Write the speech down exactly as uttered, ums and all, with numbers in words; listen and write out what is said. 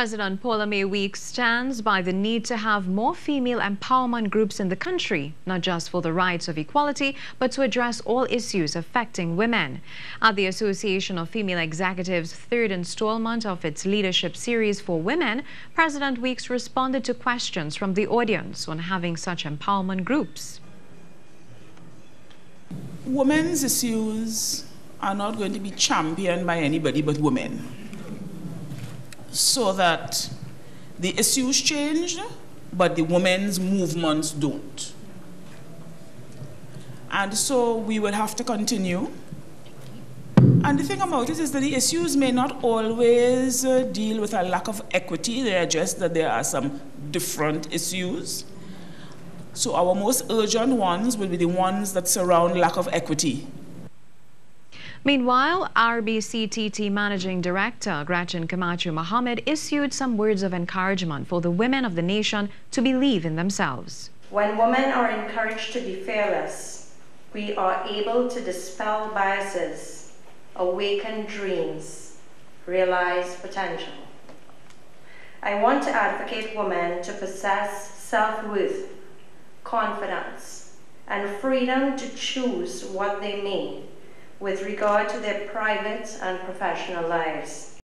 President Paula-Mae Weekes stands by the need to have more female empowerment groups in the country, not just for the rights of equality, but to address all issues affecting women. At the Association of Female Executives' third installment of its Leadership Series for Women, President Weekes responded to questions from the audience on having such empowerment groups. Women's issues are not going to be championed by anybody but women. So that the issues change, but the women's movements don't. And so we will have to continue. And the thing about it is that the issues may not always uh, deal with a lack of equity. They are just that there are some different issues. So our most urgent ones will be the ones that surround lack of equity. Meanwhile, R B C T T Managing Director Gretchen Camacho-Mohammed issued some words of encouragement for the women of the nation to believe in themselves. When women are encouraged to be fearless, we are able to dispel biases, awaken dreams, realize potential. I want to advocate women to possess self-worth, confidence, and freedom to choose what they mean with regard to their private and professional lives.